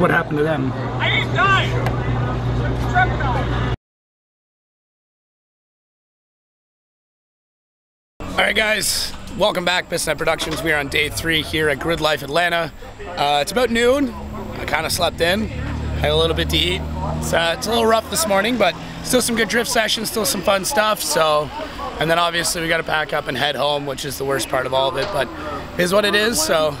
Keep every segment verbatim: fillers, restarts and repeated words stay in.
what happened to them. I ain't dying. All right, guys, welcome back, Pistonhead Productions. We are on day three here at Gridlife Atlanta. Uh, it's about noon. I kind of slept in, had a little bit to eat. It's, uh, it's a little rough this morning, but still some good drift sessions, still some fun stuff. So, and then obviously we got to pack up and head home, which is the worst part of all of it, but it is what it is. So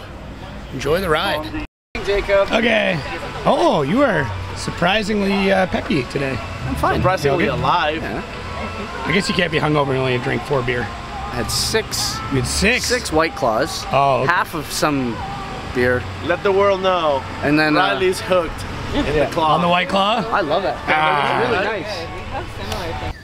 enjoy the ride. Jacob. Okay. Oh, you are surprisingly uh, peppy today. I'm fine. Surprisingly alive. Yeah. I guess you can't be hungover and only drink four beer. I had six. You had six? Six White Claws. Oh. Okay. Half of some beer. Let the world know. And then Riley's uh, hooked in yeah. the claw. On the White Claw? I love it. Ah. It's really nice. We have similar things.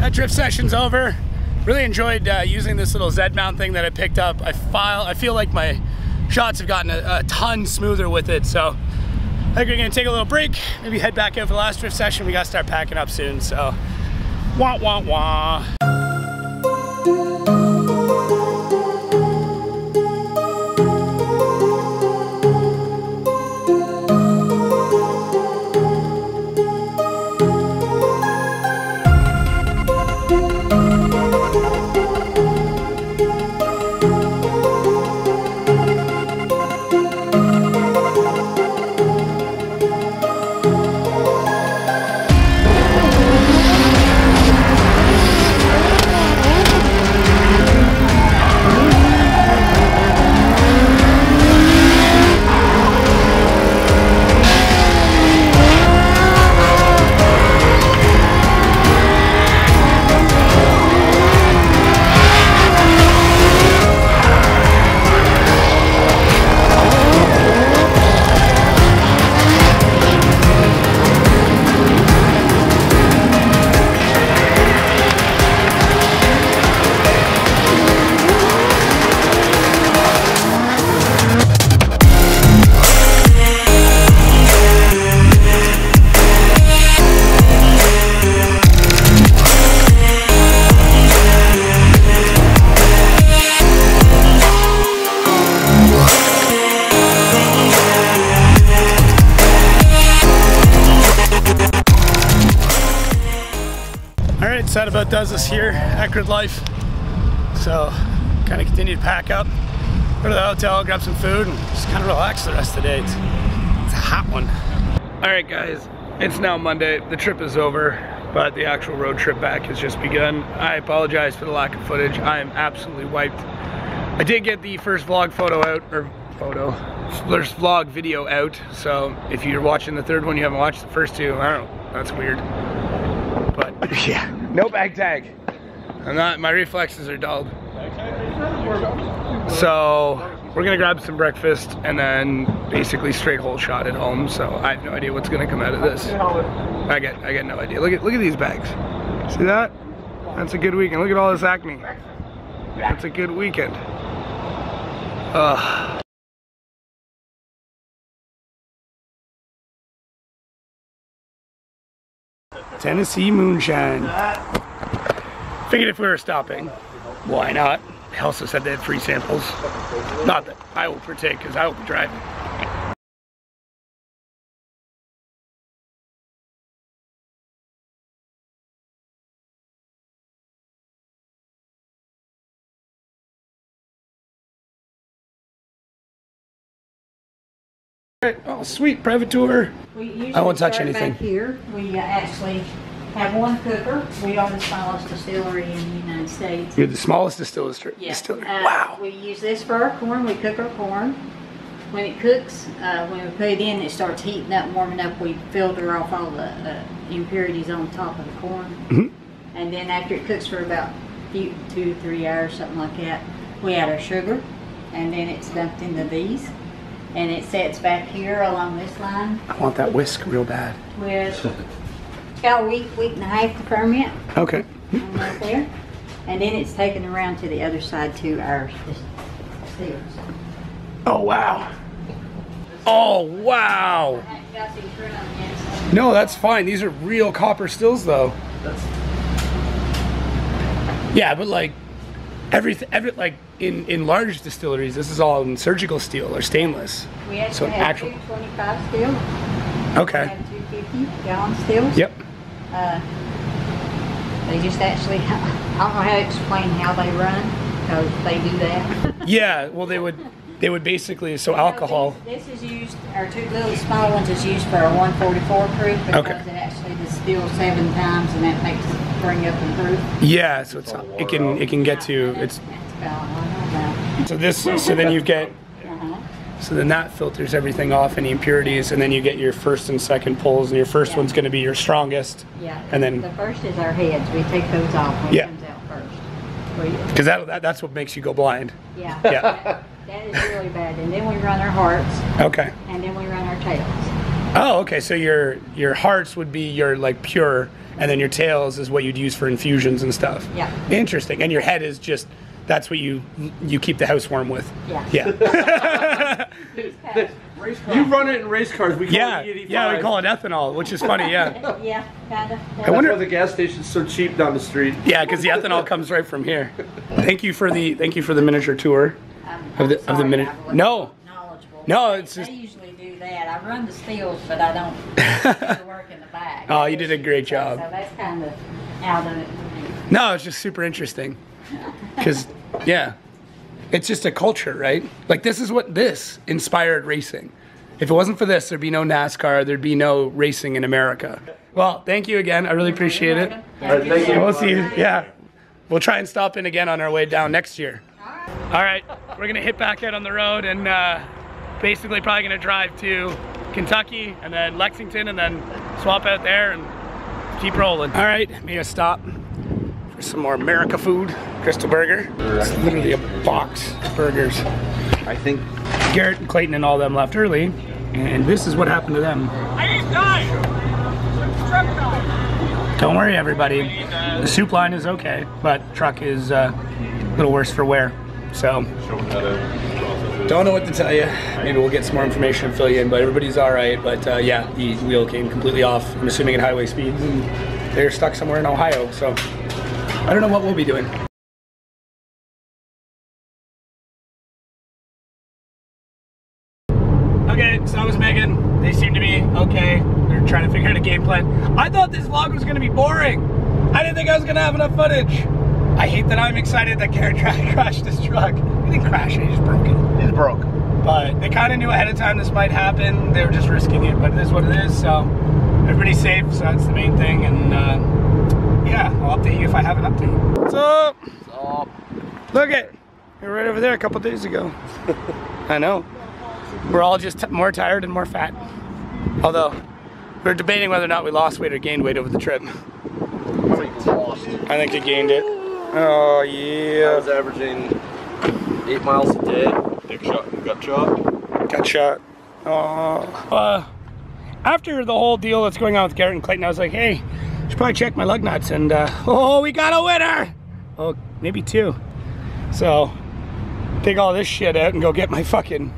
That drift session's over. Really enjoyed uh, using this little Z mount thing that I picked up. I file, I feel like my shots have gotten a, a ton smoother with it. So I think we're gonna take a little break, maybe head back out for the last drift session. We gotta start packing up soon. So wah, wah, wah. That about does us here at Gridlife. So kind of continue to pack up, go to the hotel, grab some food, and just kind of relax the rest of the day. It's, it's a hot one. All right, guys, it's now Monday. The trip is over, but the actual road trip back has just begun. I apologize for the lack of footage. I am absolutely wiped. I did get the first vlog photo out, or photo, first vlog video out. So if you're watching the third one, you haven't watched the first two, I don't know, that's weird. But yeah. No bag tag. I'm not, my reflexes are dulled. So we're gonna grab some breakfast and then basically straight hole shot at home. So I have no idea what's gonna come out of this. I get, I get no idea. Look at, look at these bags. See that? That's a good weekend. Look at all this acne. That's a good weekend. Ugh. Tennessee moonshine. Figured if we were stopping, why not? They also said they had free samples. Not that I will partake, because I will be driving. Oh, sweet, private tour. We I won't touch anything. Back here, we uh, actually have one cooker. We are the smallest distillery in the United States. You're the smallest distillery? Yeah. Distillery. Uh, wow. We use this for our corn. We cook our corn. When it cooks, uh, when we put it in, it starts heating up, warming up. We filter off all the uh, impurities on top of the corn. Mm-hmm. And then after it cooks for about few, two, three hours, something like that, we add our sugar, and then it's dumped into these. And it sets back here along this line. I want that whisk real bad. With about a week, week and a half to ferment. Okay. And right there. And then it's taken around to the other side to our distillers. Oh, wow. Oh, wow. No, that's fine. These are real copper stills, though. Yeah, but like, everything, every, like, In, in large distilleries, this is all in surgical steel or stainless. We actually so an have actual... two twenty-five steel. Okay. We have two fifty gallon steels. Yep. Uh, they just actually, I don't know how to explain how they run, because they do that. Yeah, well they would, they would basically, so alcohol. So this, this is used, our two little small ones is used for our one forty-four proof, because okay. It actually distills seven times and that makes it bring up the proof. Yeah, so it's, it can, it can get to, it's. So this, so then you get, so then that filters everything off, any impurities, and then you get your first and second pulls, and your first yeah. one's going to be your strongest. Yeah. And then the first is our heads. We take those off when yeah. it comes out first. Because that, that that's what makes you go blind. Yeah. Yeah. That, that is really bad. And then we run our hearts. Okay. And then we run our tails. Oh, okay. So your your hearts would be your like pure, and then your tails is what you'd use for infusions and stuff. Yeah. Interesting. And your head is just. That's what you you keep the house warm with. Yeah. Yeah. You run it in race cars. We call yeah. it E eighty-five. Yeah, we call it ethanol, which is funny. Yeah. Yeah. Kinda, kinda. I wonder why the gas station's so cheap down the street. Yeah, because the ethanol comes right from here. Thank you for the thank you for the miniature tour um, of the of the miniature. No. No, it's just. I usually do that. I run the steels, but I don't do the work in the bag. Oh, you did a great job. So that's kind of out of it for me. No, it's just super interesting. Because, yeah, it's just a culture, right? Like, this is what this inspired racing. If it wasn't for this, there'd be no NASCAR, there'd be no racing in America. Well, thank you again. I really appreciate it. All right, thank you. We'll see you. Yeah. We'll try and stop in again on our way down next year. All right. We're going to hit back out on the road and uh, basically probably going to drive to Kentucky and then Lexington and then swap out there and keep rolling. All right. Made a stop. Some more America food, Crystal Burger. It's literally a box of burgers. I think Garrett and Clayton and all them left early, and this is what happened to them. I just died. Don't worry, everybody. The soup line is okay, but truck is uh, a little worse for wear. So, don't know what to tell you. Maybe we'll get some more information and fill you in, but everybody's all right. But uh, yeah, the wheel came completely off. I'm assuming at highway speeds, and they're stuck somewhere in Ohio. So. I don't know what we'll be doing. Okay, so that was Megan. They seem to be okay. They're trying to figure out a game plan. I thought this vlog was gonna be boring. I didn't think I was gonna have enough footage. I hate that I'm excited that Garrett crashed this truck. He didn't crash it, he just broke it. It's broke. But they kinda knew ahead of time this might happen. They were just risking it, but it is what it is. So everybody's safe, so that's the main thing. And. Uh, Yeah, I'll update you if I have an update. What's up? What's up? Look at, you're right over there a couple days ago. I know. We're all just t more tired and more fat. Although, we're debating whether or not we lost weight or gained weight over the trip. lost. I think you gained it. Oh, yeah. I was averaging eight miles a day. Big shot. Got shot. Got shot. Oh. Uh, after the whole deal that's going on with Garrett and Clayton, I was like, hey, I should probably check my lug nuts. And, uh, oh, we got a winner. Oh, maybe two. So, take all this shit out and go get my fucking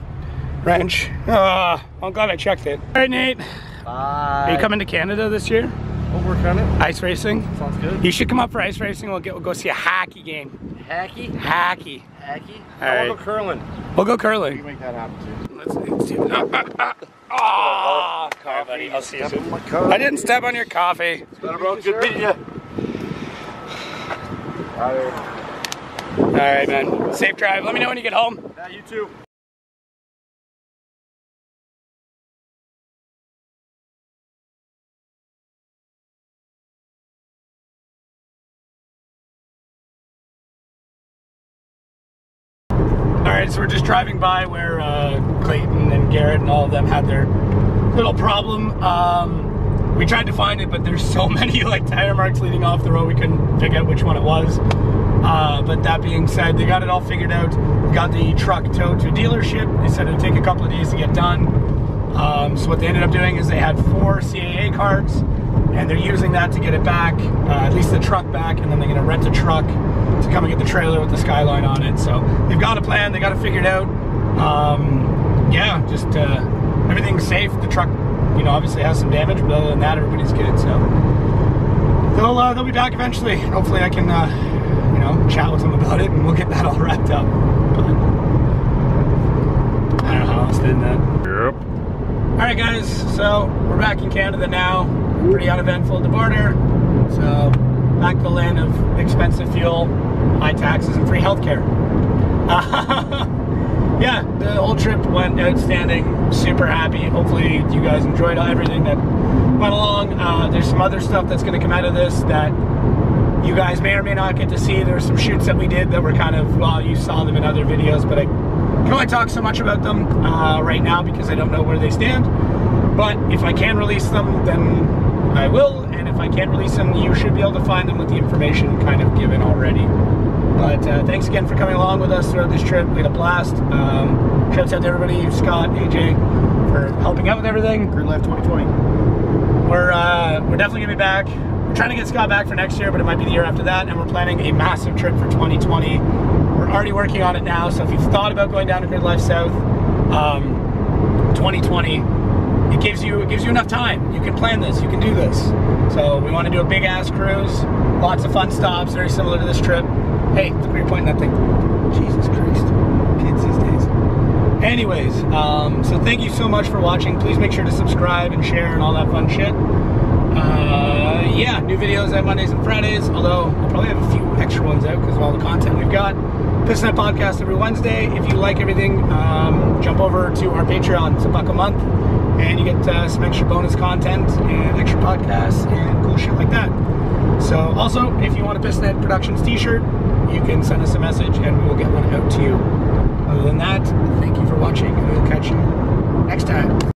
wrench. Uh, I'm glad I checked it. All right, Nate. Bye. Are you coming to Canada this year? We'll work on it. Ice racing? Sounds good. You should come up for ice racing. We'll, get, we'll go see a hockey game. Hacky? Hacky. Hacky? All right. We'll go curling. We'll go curling. We can make that happen, too. Let's, let's see. Ah, ah, ah. Oh, coffee. All right, buddy. I'll see you soon. I didn't step on your coffee. It's better, bro. Good meeting you. All right, man. Safe drive. Let me know when you get home. Yeah, you too. So we're just driving by where uh, Clayton and Garrett and all of them had their little problem. Um, we tried to find it, but there's so many like tire marks leading off the road, we couldn't figure out which one it was. Uh, but that being said, they got it all figured out. We got the truck towed to a dealership. They said it would take a couple of days to get done. Um, so what they ended up doing is they had four C A A cards, and they're using that to get it back, uh, at least the truck back, and then they're going to rent a truck to come and get the trailer with the Skyline on it. So they've got a plan, they got to figure it out. Um, yeah, just uh, everything's safe. The truck, you know, obviously has some damage, but other than that, everybody's good. So they'll, uh, they'll be back eventually. Hopefully I can, uh, you know, chat with them about it and we'll get that all wrapped up. But I don't know how else did that. Yep. All right, guys, so we're back in Canada now. Pretty uneventful at the border. So back to the land of expensive fuel, high taxes, and free healthcare. Uh, yeah, the whole trip went outstanding. Super happy. Hopefully you guys enjoyed everything that went along. Uh, there's some other stuff that's going to come out of this that you guys may or may not get to see. There's some shoots that we did that were kind of, well, you saw them in other videos, but I can only talk so much about them uh, right now because I don't know where they stand. But if I can release them, then I will. And if I can't release them, you should be able to find them with the information kind of given already. But uh, thanks again for coming along with us throughout this trip. We had a blast. Um, shouts out to everybody, Scott, A J, for helping out with everything. Gridlife twenty twenty. We're uh, we're definitely gonna be back. We're trying to get Scott back for next year, but it might be the year after that. And we're planning a massive trip for twenty twenty. We're already working on it now. So if you've thought about going down to Gridlife South, um, twenty twenty. It gives you it gives you enough time. You can plan this. You can do this. So we want to do a big ass cruise. Lots of fun stops, very similar to this trip. Hey, look where you're pointing that thing. Jesus Christ, kids these days. Anyways, um, so thank you so much for watching. Please make sure to subscribe and share and all that fun shit. Uh, yeah, new videos on Mondays and Fridays. Although I'll probably have a few extra ones out because of all the content we've got. Pistonhead Podcast every Wednesday. If you like everything, um, jump over to our Patreon. It's a buck a month. And you get uh, some extra bonus content and extra podcasts and cool shit like that. So also, if you want a Pistonhead Productions t-shirt, you can send us a message and we will get one out to you. Other than that, thank you for watching and we'll catch you next time.